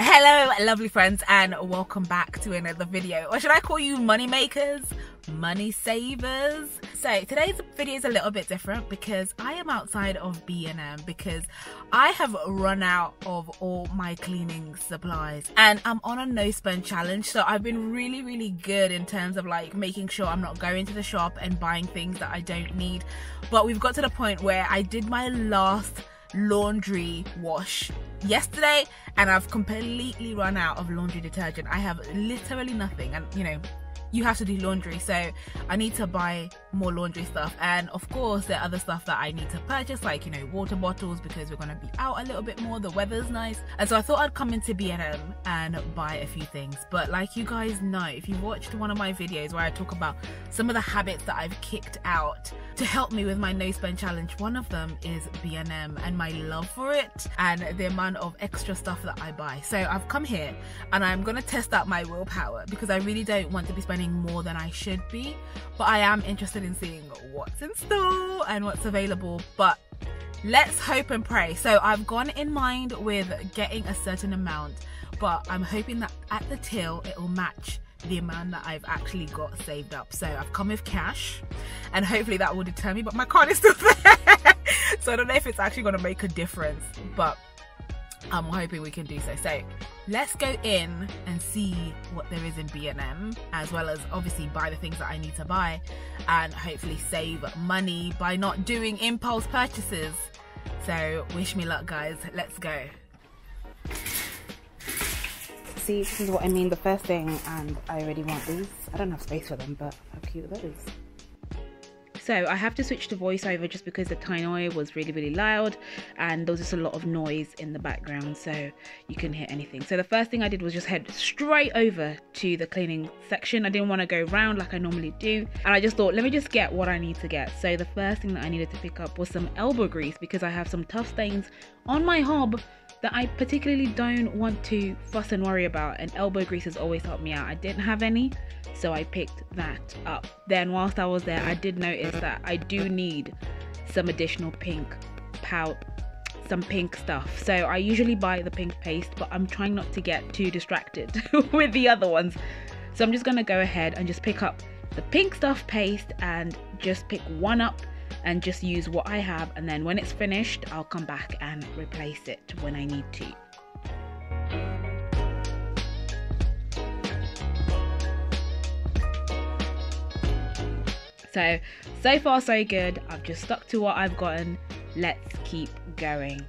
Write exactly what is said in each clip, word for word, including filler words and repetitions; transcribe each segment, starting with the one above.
Hello lovely friends and welcome back to another video, or should I call you money makers, money savers. So today's video is a little bit different because I am outside of B and M because I have run out of all my cleaning supplies and I'm on a no spend challenge. So I've been really really good in terms of like making sure I'm not going to the shop and buying things that I don't need, but we've got to the point where I did my last laundry wash yesterday and I've completely run out of laundry detergent. I have literally nothing, and you know you have to do laundry, so I need to buy more laundry stuff. And of course there are other stuff that I need to purchase, like you know water bottles, because we're going to be out a little bit more, the weather's nice. And so I thought I'd come into B and M and buy a few things. But like you guys know, if you watched one of my videos where I talk about some of the habits that I've kicked out to help me with my no spend challenge, one of them is B and M and my love for it and the amount of extra stuff that I buy. So I've come here and I'm going to test out my willpower because I really don't want to be spending more than I should be, but I am interested in seeing what's in store and what's available. But let's hope and pray. So I've gone in mind with getting a certain amount, but I'm hoping that at the till it will match the amount that I've actually got saved up. So I've come with cash and hopefully that will deter me, but my card is still there so I don't know if it's actually going to make a difference, but I'm hoping we can do so. So let's go in and see what there is in B and M, as well as obviously buy the things that I need to buy and hopefully save money by not doing impulse purchases. So wish me luck guys, let's go. See, this is what I mean, the first thing, and I already want these. I don't have space for them, but how cute are those? So I have to switch to voiceover just because the Tainoi was really, really loud and there was just a lot of noise in the background, so you couldn't hear anything. So the first thing I did was just head straight over to the cleaning section. I didn't want to go round like I normally do. And I just thought, let me just get what I need to get. So the first thing that I needed to pick up was some elbow grease because I have some tough stains on my hob that I particularly don't want to fuss and worry about, and elbow grease has always helped me out. I didn't have any, so I picked that up. Then whilst I was there, I did notice that I do need some additional pink powder, some pink stuff. So I usually buy the pink paste, but I'm trying not to get too distracted with the other ones. So I'm just gonna go ahead and just pick up the pink stuff paste and just pick one up and just use what I have, and then when it's finished I'll come back and replace it when I need to. So, so far so good. I've just stuck to what I've gotten. Let's keep going.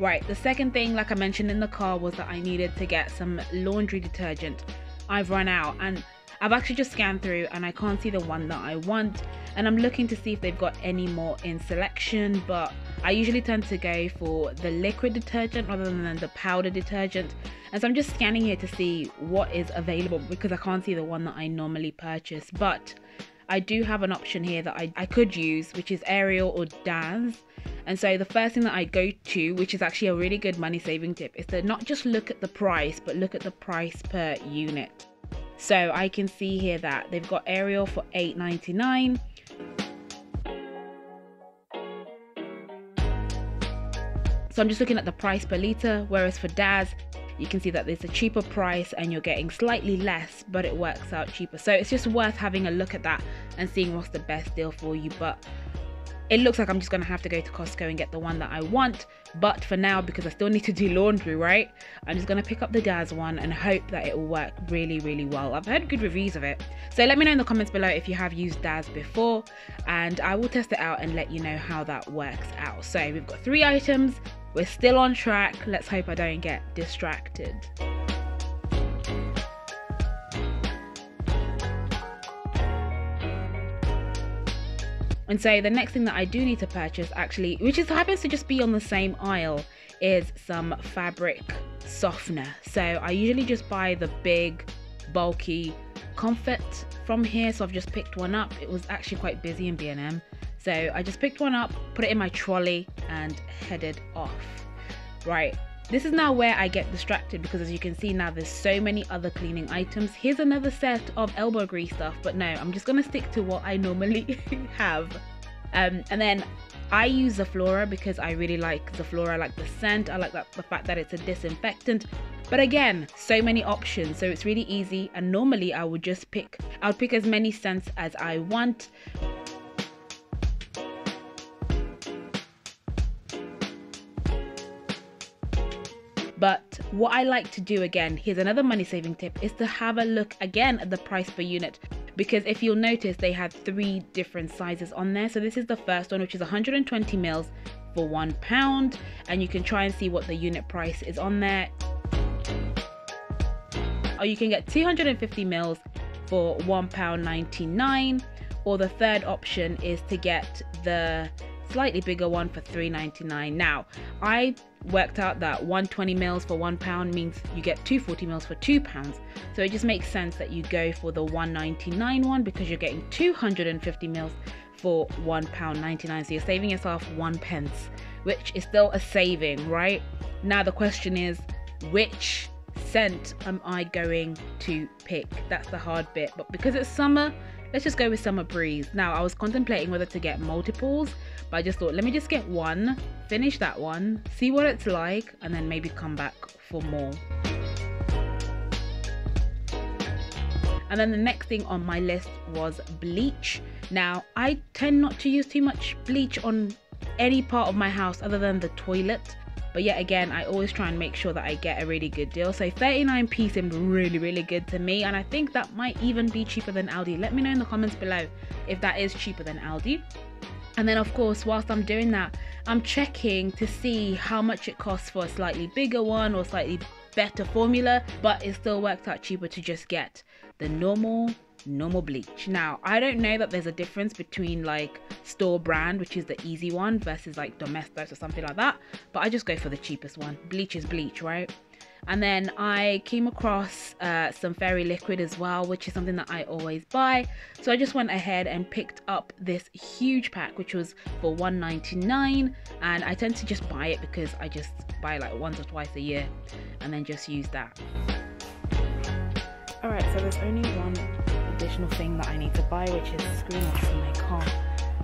Right, the second thing, like I mentioned in the car, was that I needed to get some laundry detergent. I've run out and I've actually just scanned through and I can't see the one that I want, and I'm looking to see if they've got any more in selection, but I usually tend to go for the liquid detergent rather than the powder detergent. And so I'm just scanning here to see what is available because I can't see the one that I normally purchase, but I do have an option here that I, I could use, which is Ariel or Daz. And so the first thing that I go to, which is actually a really good money saving tip, is to not just look at the price, but look at the price per unit. So I can see here that they've got Ariel for eight ninety-nine. So I'm just looking at the price per litre, whereas for Daz, you can see that there's a cheaper price and you're getting slightly less, but it works out cheaper. So it's just worth having a look at that and seeing what's the best deal for you. But it looks like I'm just going to have to go to Costco and get the one that I want. But for now, because I still need to do laundry, right? I'm just going to pick up the Daz one and hope that it will work really, really well. I've heard good reviews of it. So let me know in the comments below if you have used Daz before, and I will test it out and let you know how that works out. So we've got three items. We're still on track. Let's hope I don't get distracted. And so the next thing that I do need to purchase actually, which is happens to just be on the same aisle, is some fabric softener. So I usually just buy the big bulky Comfort from here, so I've just picked one up. It was actually quite busy in B and M, so I just picked one up, put it in my trolley and headed off. Right, This is now where I get distracted because, as you can see now, there's so many other cleaning items. Here's another set of elbow grease stuff, but no, I'm just gonna stick to what I normally have. Um, and then I use Zoflora because I really like Zoflora. I like the scent, I like that, the fact that it's a disinfectant. But again, so many options, so it's really easy. And normally I would just pick, I would pick as many scents as I want. But what I like to do, again, here's another money saving tip, is to have a look again at the price per unit. Because if you'll notice, they had three different sizes on there. So this is the first one, which is one hundred twenty mils for one pound. And you can try and see what the unit price is on there. Or you can get two hundred fifty mils for one pound ninety-nine. Or the third option is to get the slightly bigger one for three pounds ninety-nine. Now, I worked out that one hundred twenty mils for one pound means you get two hundred forty mils for two pounds. So it just makes sense that you go for the one pound ninety-nine one because you're getting two hundred fifty mils for one pound ninety-nine. So you're saving yourself one pence, which is still a saving, right? Now the question is, which scent am I going to pick? That's the hard bit, but because it's summer, let's just go with Summer Breeze. Now, I was contemplating whether to get multiples, but I just thought, let me just get one, finish that one, see what it's like, and then maybe come back for more. And then the next thing on my list was bleach. Now, I tend not to use too much bleach on any part of my house other than the toilet. But yet again, I always try and make sure that I get a really good deal. So thirty-nine p seemed really, really good to me. And I think that might even be cheaper than Aldi. Let me know in the comments below if that is cheaper than Aldi. And then of course, whilst I'm doing that, I'm checking to see how much it costs for a slightly bigger one or slightly better formula. But it still worked out cheaper to just get the normal normal bleach. Now, I don't know that there's a difference between like store brand, which is the easy one, versus like Domestos or something like that, but I just go for the cheapest one. Bleach is bleach, right? And then I came across uh, some Fairy liquid as well, which is something that I always buy, so I just went ahead and picked up this huge pack, which was for one pound ninety-nine, and I tend to just buy it because I just buy like once or twice a year and then just use that. Alright, so there's only one additional thing that I need to buy, which is screen locks in my car,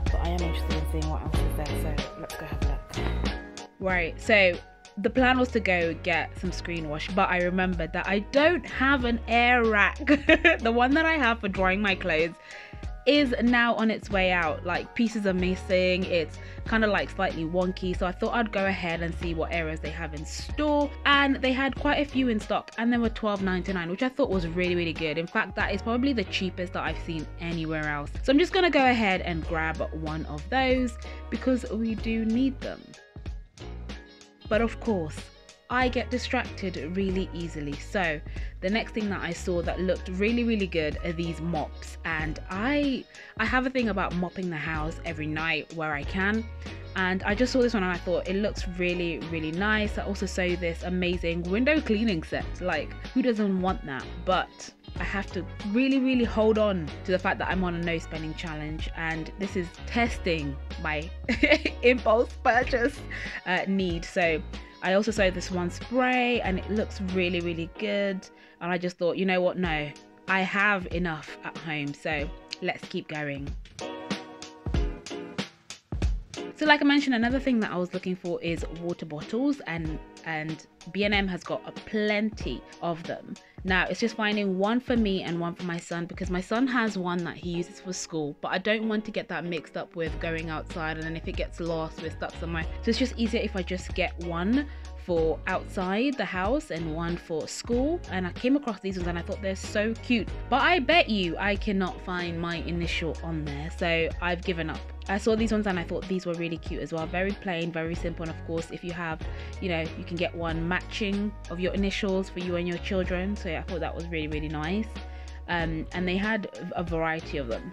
but I am interested in seeing what else is there, so let's go have a look. Right, so the plan was to go get some screen wash, but I remembered that I don't have an air rack. The one that I have for drying my clothes is now on its way out. Like, pieces are missing, it's kind of like slightly wonky, so I thought I'd go ahead and see what areas they have in store, and they had quite a few in stock, and they were twelve ninety-nine, which I thought was really, really good. In fact, that is probably the cheapest that I've seen anywhere else, so I'm just gonna go ahead and grab one of those because we do need them. But of course, I get distracted really easily. So the next thing that I saw that looked really, really good are these mops, and I I have a thing about mopping the house every night where I can, and I just saw this one and I thought it looks really, really nice. I also saw this amazing window cleaning set, like who doesn't want that? But I have to really, really hold on to the fact that I'm on a no spending challenge, and this is testing my impulse purchase uh, need. So I also saw this one spray and it looks really, really good, and I just thought, you know what, no, I have enough at home, so let's keep going. So like I mentioned, another thing that I was looking for is water bottles, and and B and M has got a plenty of them. Now it's just finding one for me and one for my son, because my son has one that he uses for school, but I don't want to get that mixed up with going outside, and then if it gets lost, we're stuck somewhere. So it's just easier if I just get one for outside the house and one for school. And I came across these ones and I thought they're so cute, but I bet you I cannot find my initial on there, so I've given up. I saw these ones and I thought these were really cute as well. Very plain, very simple, and of course if you have, you know, you can get one matching of your initials for you and your children, so yeah, I thought that was really, really nice. Um, and they had a variety of them.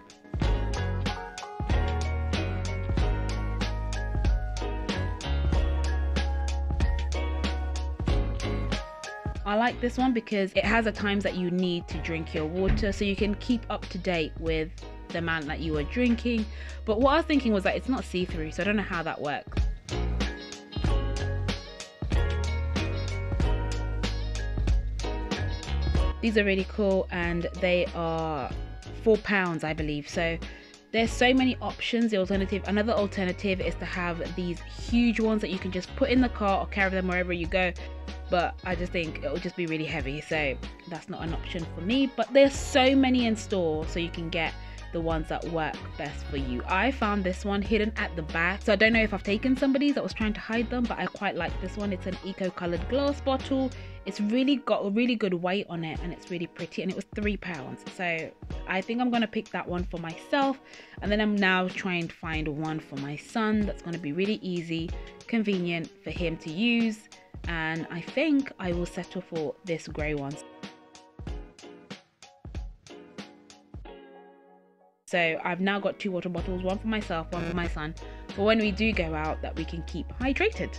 I like this one because it has the times that you need to drink your water, so you can keep up to date with the amount that you are drinking. But what I was thinking was that it's not see-through, so I don't know how that works. These are really cool and they are four pounds, I believe. So there's so many options. The alternative, another alternative is to have these huge ones that you can just put in the car or carry them wherever you go, but I just think it will just be really heavy, so that's not an option for me. But there's so many in store, so you can get the ones that work best for you. I found this one hidden at the back, so I don't know if I've taken somebody's that was trying to hide them, but I quite like this one. It's an eco colored glass bottle. It's really got a really good weight on it and it's really pretty, and it was three pounds, so I think I'm gonna pick that one for myself. And then I'm now trying to find one for my son that's gonna be really easy, convenient for him to use, and I think I will settle for this grey one. So I've now got two water bottles, one for myself, one for my son, for when we do go out, that we can keep hydrated.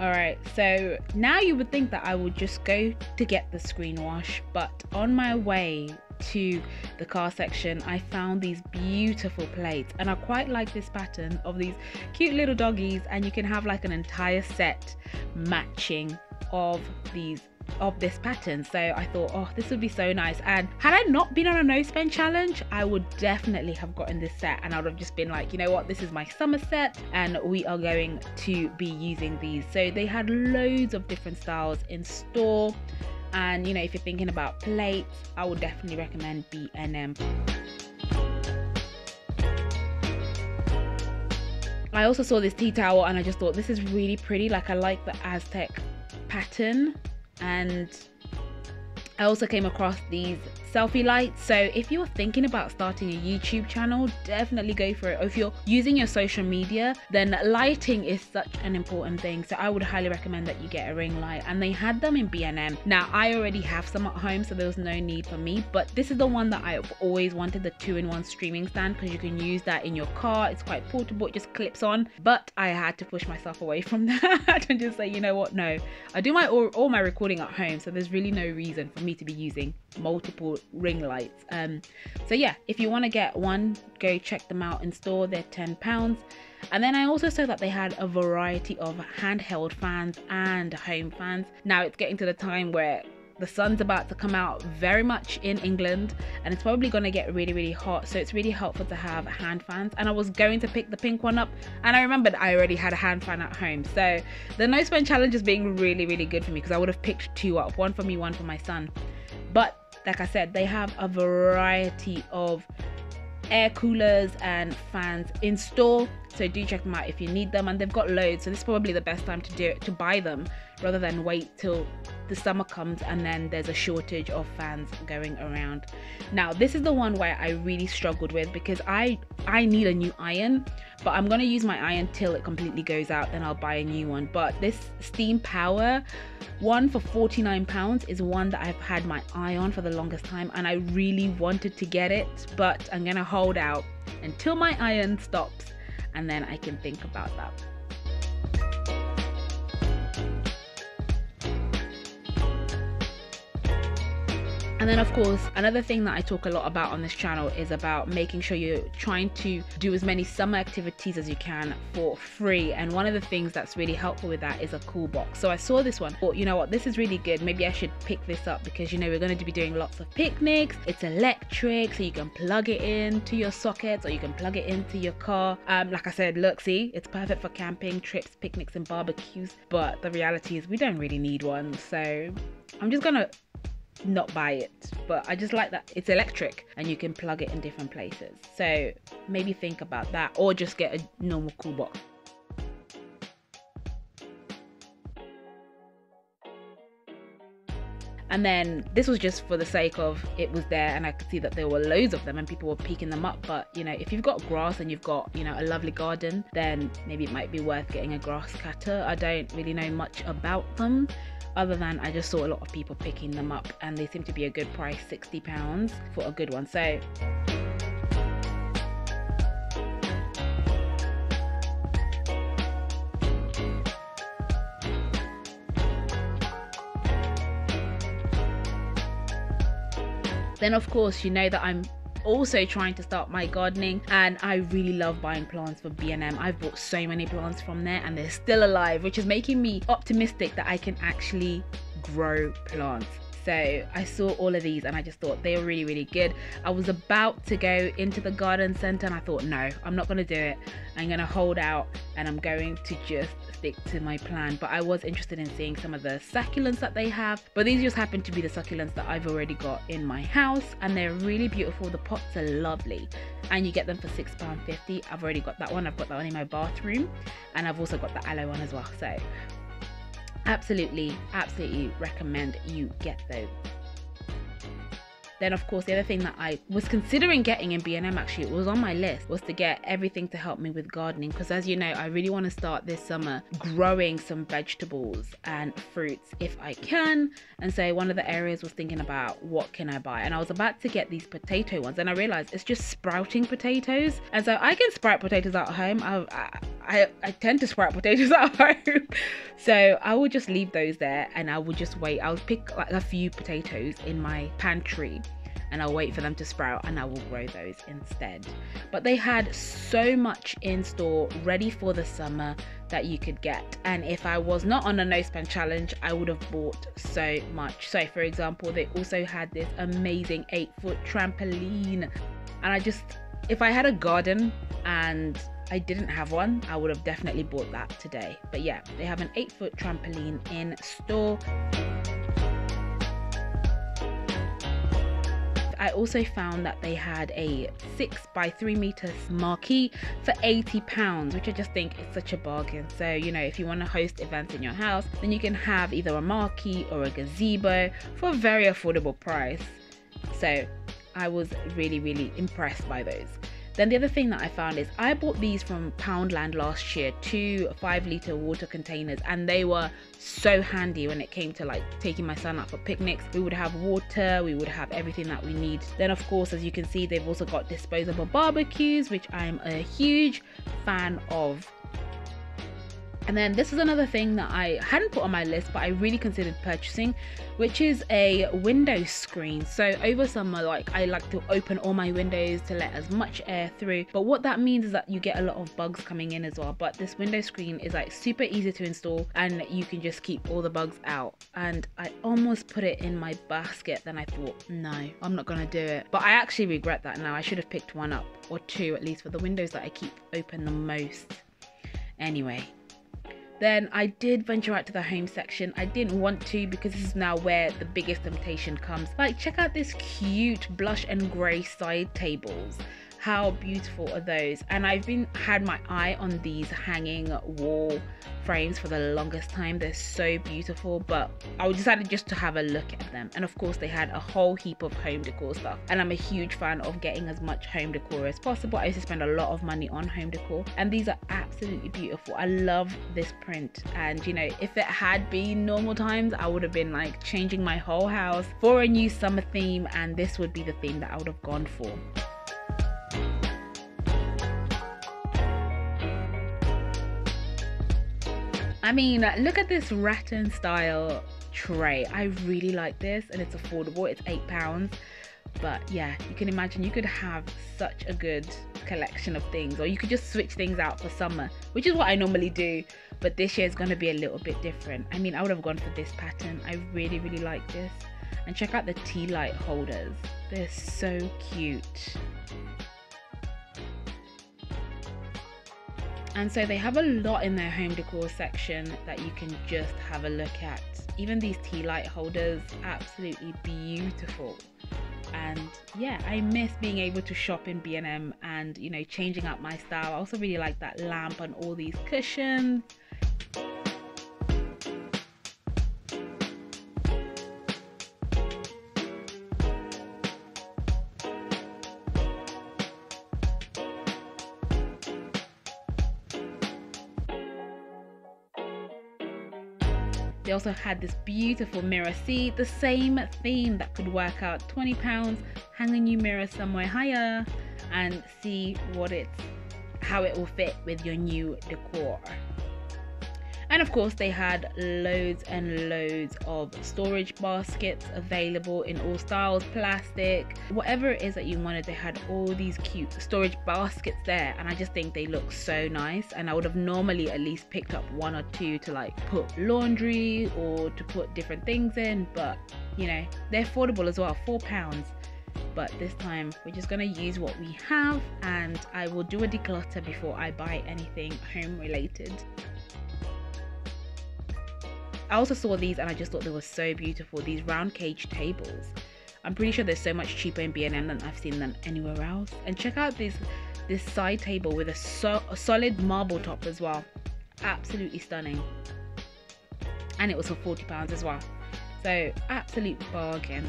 Alright, so now you would think that I would just go to get the screen wash, but on my way to the car section I found these beautiful plates, and I quite like this pattern of these cute little doggies, and you can have like an entire set matching of these of this pattern. So I thought, oh, this would be so nice. And had I not been on a no spend challenge, I would definitely have gotten this set, and I would have just been like, you know what, this is my summer set and we are going to be using these. So they had loads of different styles in store, and you know, if you're thinking about plates, I would definitely recommend B and M. I also saw this tea towel and I just thought this is really pretty. Like, I like the Aztec pattern. And I also came across these selfie lights, so if you're thinking about starting a YouTube channel, definitely go for it. Or if you're using your social media, then lighting is such an important thing, so I would highly recommend that you get a ring light. And they had them in B and M. Now I already have some at home, so there was no need for me, but this is the one that I've always wanted, the two in one streaming stand, because you can use that in your car. It's quite portable, it just clips on. But I had to push myself away from that and just say, you know what, no, I do my all, all my recording at home, so there's really no reason for me to be using multiple ring lights. Um so yeah, if you want to get one, go check them out in store. They're ten pounds. And then I also saw that they had a variety of handheld fans and home fans. Now it's getting to the time where the sun's about to come out very much in England, and it's probably going to get really really hot, so it's really helpful to have hand fans. And I was going to pick the pink one up, and I remembered I already had a hand fan at home, so the no spend challenge is being really really good for me, because I would have picked two up, one for me, one for my son. But like I said, they have a variety of air coolers and fans in store, so do check them out if you need them. And they've got loads, so this is probably the best time to do it, to buy them, rather than wait till the summer comes and then there's a shortage of fans going around. Now this is the one where I really struggled with, because I I need a new iron, but I'm gonna use my iron till it completely goes out, then I'll buy a new one. But this steam power one for forty-nine pounds is one that I've had my eye on for the longest time, and I really wanted to get it, but I'm gonna hold out until my iron stops, and then I can think about that. And then of course, another thing that I talk a lot about on this channel is about making sure you're trying to do as many summer activities as you can for free. And one of the things that's really helpful with that is a cool box. So I saw this one, thought, you know what, this is really good, maybe I should pick this up, because you know we're going to be doing lots of picnics. It's electric, so you can plug it into your sockets or you can plug it into your car. Um, like I said, look, see, it's perfect for camping, trips, picnics and barbecues, but the reality is we don't really need one, so I'm just gonna not buy it. But I just like that it's electric and you can plug it in different places, so maybe think about that, or just get a normal cool box. And then this was just for the sake of it was there, and I could see that there were loads of them and people were picking them up. But you know, if you've got grass and you've got, you know, a lovely garden, then maybe it might be worth getting a grass cutter. I don't really know much about them, other than I just saw a lot of people picking them up, and they seem to be a good price, sixty pounds for a good one. So then of course, you know that I'm also trying to start my gardening, and I really love buying plants for B and M. I've bought so many plants from there and they're still alive, which is making me optimistic that I can actually grow plants. So I saw all of these and I just thought they were really, really good. I was about to go into the garden center and I thought, no, I'm not going to do it. I'm going to hold out and I'm going to just stick to my plan. But I was interested in seeing some of the succulents that they have. But these just happen to be the succulents that I've already got in my house. And they're really beautiful. The pots are lovely. And you get them for six pounds fifty. I've already got that one. I've got that one in my bathroom. And I've also got the aloe one as well. So absolutely, absolutely recommend you get those. Then of course the other thing that I was considering getting in B and M, actually it was on my list, was to get everything to help me with gardening, because as you know I really want to start this summer growing some vegetables and fruits if I can. And so one of the areas was thinking about what can I buy, and I was about to get these potato ones and I realized it's just sprouting potatoes, and so I can sprout potatoes at home. I, I, I, I tend to sprout potatoes at home so I will just leave those there and I will just wait. I'll pick like a few potatoes in my pantry and I'll wait for them to sprout and I will grow those instead. But they had so much in store ready for the summer that you could get, and if I was not on a no spend challenge I would have bought so much. So for example they also had this amazing eight foot trampoline, and I just, if I had a garden and I didn't have one, I would have definitely bought that today. But yeah, they have an eight foot trampoline in store. I also found that they had a six by three meter marquee for eighty pounds, which I just think is such a bargain. So, you know, if you want to host events in your house, then you can have either a marquee or a gazebo for a very affordable price. So I was really, really impressed by those. Then the other thing that I found is I bought these from Poundland last year, two five litre water containers, and they were so handy when it came to like taking my son out for picnics. We would have water, we would have everything that we need. Then of course, as you can see, they've also got disposable barbecues, which I'm a huge fan of. And then this is another thing that I hadn't put on my list, but I really considered purchasing, which is a window screen. So over summer, like I like to open all my windows to let as much air through. But what that means is that you get a lot of bugs coming in as well. But this window screen is like super easy to install and you can just keep all the bugs out. And I almost put it in my basket. Then I thought, no, I'm not gonna do it. But I actually regret that now. I should have picked one up or two, at least for the windows that I keep open the most. Anyway. Then I did venture out to the home section. I didn't want to, because this is now where the biggest temptation comes. Like, check out this cute blush and grey side tables. How beautiful are those? And I've been had my eye on these hanging wall frames for the longest time. They're so beautiful, but I decided just to have a look at them. And of course they had a whole heap of home decor stuff, and I'm a huge fan of getting as much home decor as possible. I used to spend a lot of money on home decor, and these are absolutely beautiful. I love this print, and you know, if it had been normal times I would have been like changing my whole house for a new summer theme, and this would be the theme that I would have gone for. I mean, look at this rattan style tray. I really like this, and it's affordable. It's eight pounds. But yeah, you can imagine you could have such a good collection of things, or you could just switch things out for summer, which is what I normally do. But this year is going to be a little bit different. I mean, I would have gone for this pattern. I really, really like this. And check out the tea light holders. They're so cute. And so they have a lot in their home decor section that you can just have a look at. Even these tea light holders, absolutely beautiful. And yeah, I miss being able to shop in B and M and, you know, changing up my style. I also really like that lamp and all these cushions. They also had this beautiful mirror seat, the same theme that could work out twenty pounds, hang a new mirror somewhere higher and see what it's, how it will fit with your new decor. And of course they had loads and loads of storage baskets available in all styles, plastic, whatever it is that you wanted. They had all these cute storage baskets there, and I just think they look so nice. And I would have normally at least picked up one or two to like put laundry or to put different things in, but you know, they're affordable as well, four pounds. But this time we're just gonna use what we have, and I will do a declutter before I buy anything home related. I also saw these and I just thought they were so beautiful, these round cage tables. I'm pretty sure they're so much cheaper in B and M than I've seen them anywhere else. And check out this this side table with a, so, a solid marble top as well, absolutely stunning. And it was for forty pounds as well, so absolute bargain.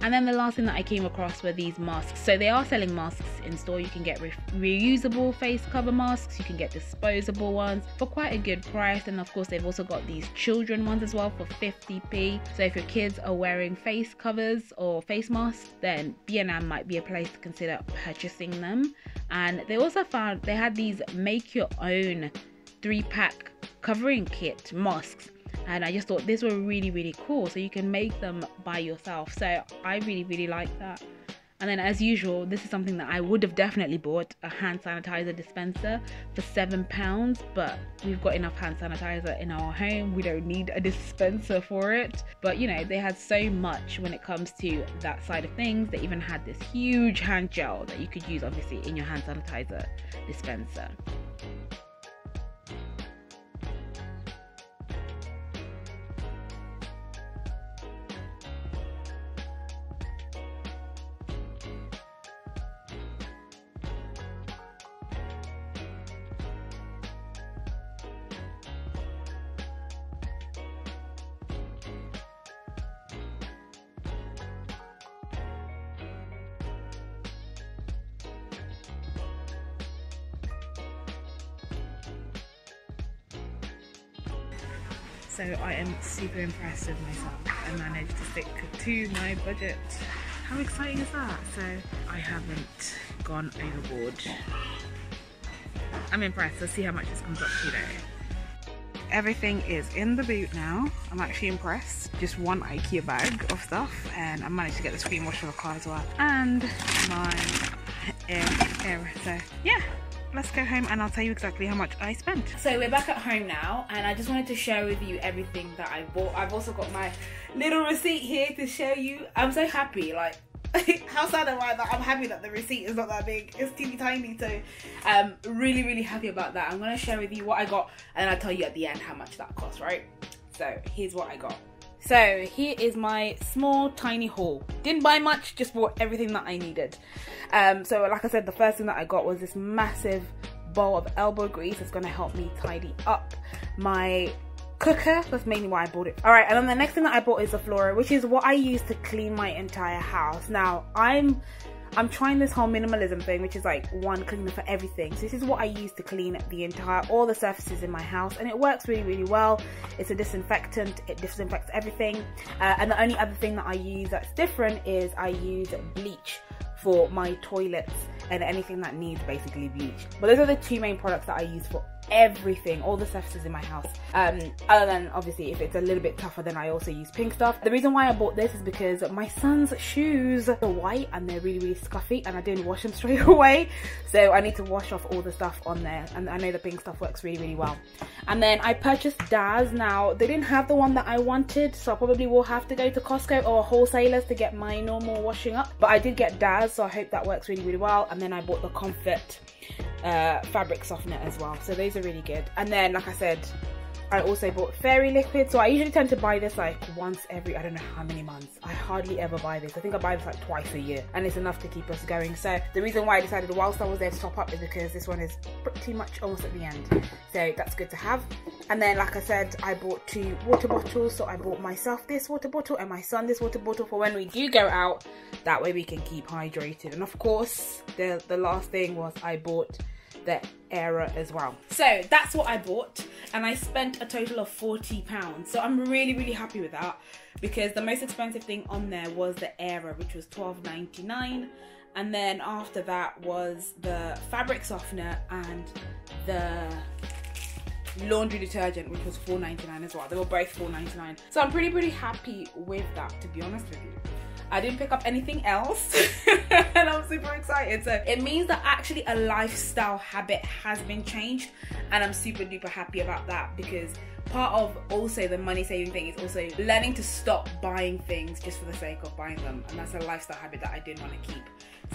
And then the last thing that I came across were these masks. So they are selling masks in store. You can get re reusable face cover masks, you can get disposable ones for quite a good price. And of course they've also got these children ones as well for fifty p. So if your kids are wearing face covers or face masks, then B and M might be a place to consider purchasing them. And they also found they had these make your own three pack covering kit masks. And I just thought these were really, really cool. So you can make them by yourself. So I really, really like that. And then as usual, this is something that I would have definitely bought, a hand sanitizer dispenser for seven pounds. But we've got enough hand sanitizer in our home. We don't need a dispenser for it. But you know, they had so much when it comes to that side of things. They even had this huge hand gel that you could use obviously in your hand sanitizer dispenser. So I am super impressed with myself. I managed to stick to my budget. How exciting is that? So I haven't gone overboard. I'm impressed. Let's see how much this comes up to though. Everything is in the boot now. I'm actually impressed. Just one IKEA bag of stuff, and I managed to get the screen wash for the car as well. And my air, air. So yeah. Let's go home and I'll tell you exactly how much I spent. So we're back at home now, and I just wanted to share with you everything that I bought. I've also got my little receipt here to show you. I'm so happy, like how sad am I that I'm happy that the receipt is not that big, it's teeny tiny. So um really really happy about that. I'm gonna share with you what I got, and I'll tell you at the end how much that cost, right? So here's what I got. So here is my small tiny haul. Didn't buy much, just bought everything that I needed. Um, so like I said, the first thing that I got was this massive bowl of elbow grease. It's gonna help me tidy up my cooker. That's mainly why I bought it. All right, and then the next thing that I bought is Zoflora, which is what I use to clean my entire house. Now I'm I'm trying this whole minimalism thing, which is like one cleaner for everything. So this is what I use to clean the entire, all the surfaces in my house, and it works really, really well. It's a disinfectant, it disinfects everything. Uh, and the only other thing that I use that's different is I use bleach for my toilets and anything that needs basically bleach. But those are the two main products that I use for everything, all the surfaces in my house. Um, other than obviously if it's a little bit tougher, then I also use pink stuff. The reason why I bought this is because my son's shoes are white and they're really really scuffy, and I didn't wash them straight away, so I need to wash off all the stuff on there, and I know the pink stuff works really really well. And then I purchased Daz. Now they didn't have the one that I wanted, so I probably will have to go to Costco or wholesalers to get my normal washing up, but I did get Daz, so I hope that works really really well. And then I bought the Comfort uh fabric softener as well, so those are really good. And then like I said, I also bought Fairy liquid. So I usually tend to buy this like once every, I don't know how many months. I hardly ever buy this. I think I buy this like twice a year, and it's enough to keep us going. So the reason why I decided whilst I was there to top up is because this one is pretty much almost at the end, so that's good to have. And then like I said, I bought two water bottles. So I bought myself this water bottle and my son this water bottle for when we do go out, that way we can keep hydrated. And of course the the last thing was I bought the era as well. So that's what I bought, and I spent a total of forty pounds. So I'm really really happy with that, because the most expensive thing on there was the era, which was twelve ninety-nine. And then after that was the fabric softener and the laundry detergent, which was four ninety-nine as well. They were both four ninety-nine. So I'm pretty, pretty happy with that, to be honest with you. I didn't pick up anything else and I'm super excited. So it means that actually a lifestyle habit has been changed, and I'm super duper happy about that, because part of also the money saving thing is also learning to stop buying things just for the sake of buying them, and that's a lifestyle habit that I didn't want to keep.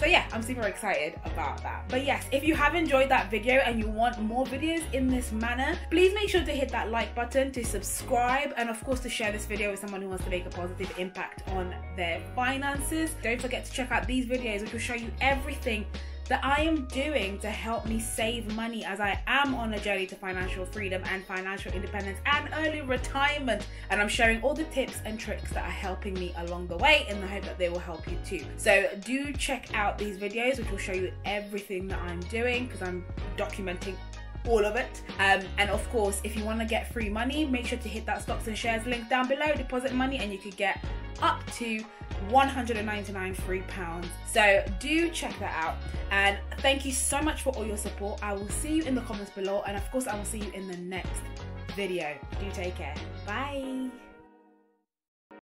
So yeah, I'm super excited about that. But yes, if you have enjoyed that video and you want more videos in this manner, please make sure to hit that like button, to subscribe, and of course to share this video with someone who wants to make a positive impact on their finances. Don't forget to check out these videos, which will show you everything that I am doing to help me save money, as I am on a journey to financial freedom and financial independence and early retirement, and I'm sharing all the tips and tricks that are helping me along the way in the hope that they will help you too. So do check out these videos, which will show you everything that I'm doing, because I'm documenting all of it. Um, and of course, if you want to get free money, make sure to hit that stocks and shares link down below, deposit money, and you could get up to one hundred ninety-nine free pounds. So do check that out, and thank you so much for all your support. I will see you in the comments below, and of course I will see you in the next video. Do take care. Bye.